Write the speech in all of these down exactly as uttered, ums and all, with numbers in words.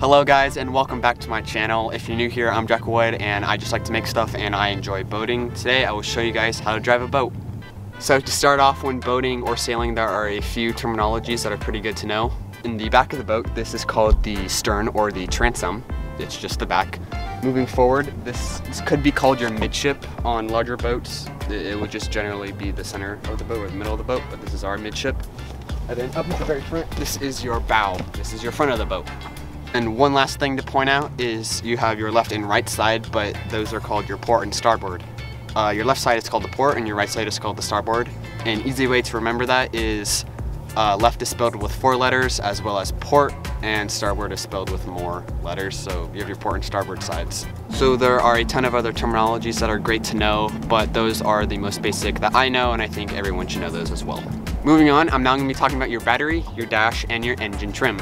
Hello guys, and welcome back to my channel. If you're new here, I'm Jack Wood and I just like to make stuff and I enjoy boating. Today I will show you guys how to drive a boat. So to start off, when boating or sailing, there are a few terminologies that are pretty good to know. In the back of the boat, this is called the stern or the transom. It's just the back. Moving forward, this, this could be called your midship. On larger boats, it, it would just generally be the center of the boat or the middle of the boat, but this is our midship. And then up at the very front, this is your bow. This is your front of the boat. And one last thing to point out is you have your left and right side, but those are called your port and starboard. Uh, your left side is called the port and your right side is called the starboard. An easy way to remember that is uh, left is spelled with four letters, as well as port, and starboard is spelled with more letters, so you have your port and starboard sides. So there are a ton of other terminologies that are great to know, but those are the most basic that I know, and I think everyone should know those as well. Moving on, I'm now going to be talking about your battery, your dash, and your engine trim.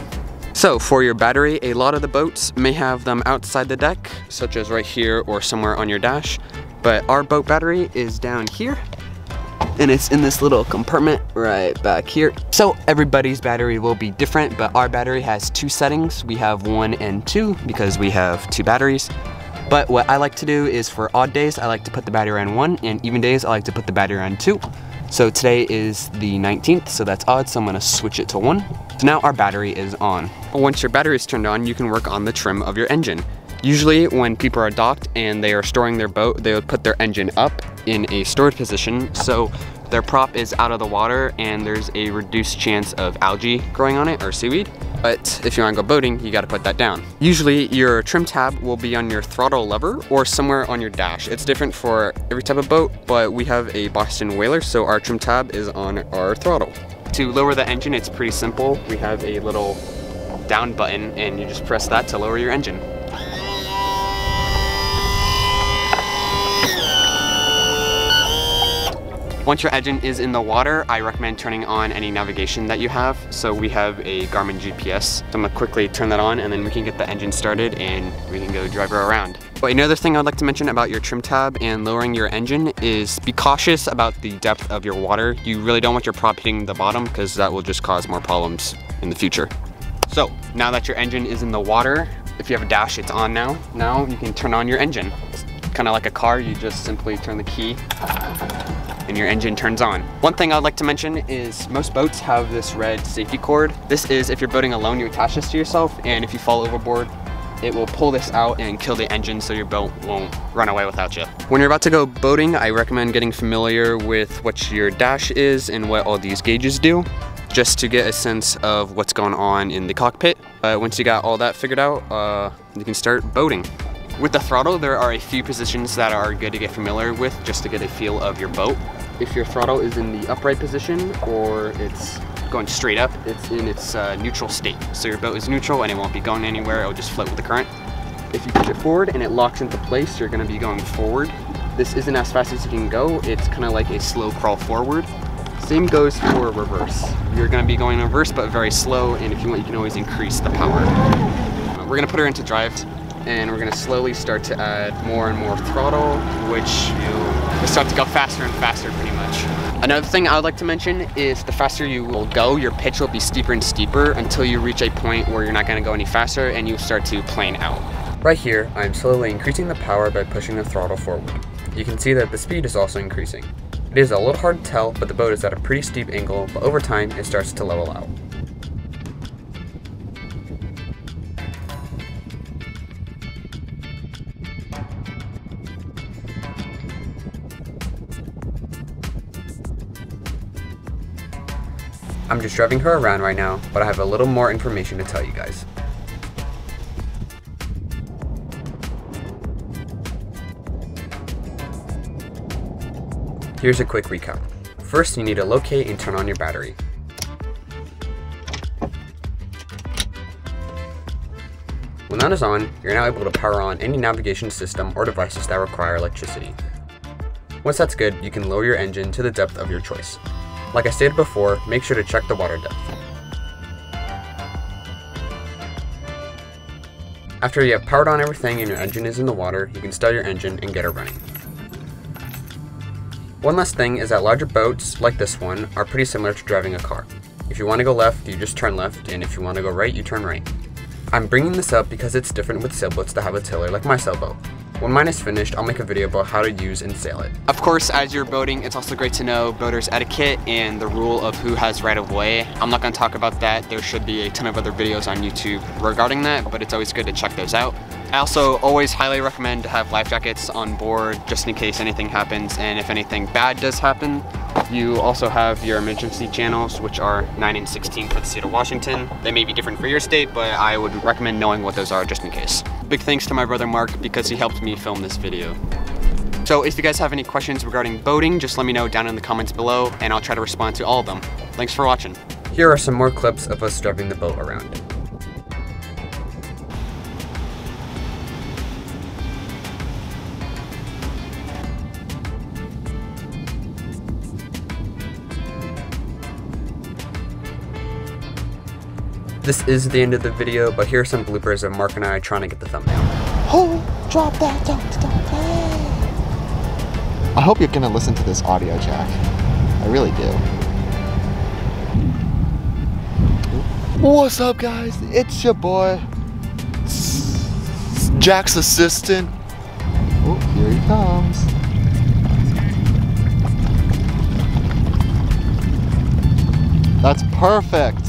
So for your battery, a lot of the boats may have them outside the deck, such as right here or somewhere on your dash, but our boat battery is down here, and it's in this little compartment right back here. So everybody's battery will be different, but our battery has two settings. We have one and two because we have two batteries. But what I like to do is, for odd days, I like to put the battery on one, and even days, I like to put the battery on two. So today is the nineteenth, so that's odd, so I'm gonna switch it to one. So now our battery is on. Once your battery is turned on, you can work on the trim of your engine. Usually when people are docked and they are storing their boat, they would put their engine up in a stored position, so their prop is out of the water and there's a reduced chance of algae growing on it or seaweed. But if you want to go boating, you got to put that down. Usually your trim tab will be on your throttle lever or somewhere on your dash. It's different for every type of boat, but we have a Boston Whaler, so our trim tab is on our throttle. To lower the engine, it's pretty simple. We have a little down button and you just press that to lower your engine. Once your engine is in the water, I recommend turning on any navigation that you have. So we have a Garmin G P S. So I'm gonna quickly turn that on and then we can get the engine started and we can go drive her around. But another thing I'd like to mention about your trim tab and lowering your engine is be cautious about the depth of your water. You really don't want your prop hitting the bottom because that will just cause more problems in the future. So now that your engine is in the water, if you have a dash, it's on now. Now you can turn on your engine. It's kind of like a car, you just simply turn the key and your engine turns on. One thing I'd like to mention is most boats have this red safety cord. This is if you're boating alone, you attach this to yourself, and if you fall overboard, it will pull this out and kill the engine so your boat won't run away without you. When you're about to go boating, I recommend getting familiar with what your dash is and what all these gauges do, just to get a sense of what's going on in the cockpit. Uh, once you got all that figured out, uh, you can start boating. With the throttle, there are a few positions that are good to get familiar with just to get a feel of your boat. If your throttle is in the upright position or it's going straight up, it's in its uh, neutral state. So your boat is neutral and it won't be going anywhere, it'll just float with the current. If you push it forward and it locks into place, you're gonna be going forward. This isn't as fast as you can go, it's kinda like a slow crawl forward. Same goes for reverse. You're gonna be going reverse but very slow, and if you want, you can always increase the power. We're gonna put her into drive, and we're gonna slowly start to add more and more throttle, which you just have to go faster and faster pretty much. Another thing I would like to mention is the faster you will go, your pitch will be steeper and steeper until you reach a point where you're not gonna go any faster and you start to plane out. Right here, I'm slowly increasing the power by pushing the throttle forward. You can see that the speed is also increasing. It is a little hard to tell, but the boat is at a pretty steep angle, but over time, it starts to level out. I'm just driving her around right now, but I have a little more information to tell you guys. Here's a quick recap. First, you need to locate and turn on your battery. When that is on, you're now able to power on any navigation system or devices that require electricity. Once that's good, you can lower your engine to the depth of your choice. Like I stated before, make sure to check the water depth. After you have powered on everything and your engine is in the water, you can start your engine and get her running. One last thing is that larger boats, like this one, are pretty similar to driving a car. If you want to go left, you just turn left, and if you want to go right, you turn right. I'm bringing this up because it's different with sailboats that have a tiller like my sailboat. When mine is finished, I'll make a video about how to use and sail it. Of course, as you're boating, it's also great to know boater's etiquette and the rule of who has right of way. I'm not gonna talk about that. There should be a ton of other videos on YouTube regarding that, but it's always good to check those out. I also always highly recommend to have life jackets on board just in case anything happens, and if anything bad does happen, you also have your emergency channels, which are nine and sixteen for the state of Washington. They may be different for your state, but I would recommend knowing what those are just in case. Big thanks to my brother Mark because he helped me film this video. So if you guys have any questions regarding boating, just let me know down in the comments below and I'll try to respond to all of them. Thanks for watching. Here are some more clips of us driving the boat around. This is the end of the video, but here are some bloopers of Mark and I trying to get the thumbnail. Oh, drop that, drop that, drop that. I hope you're gonna listen to this audio, Jack. I really do. What's up, guys? It's your boy, Jack's assistant. Oh, here he comes. That's perfect.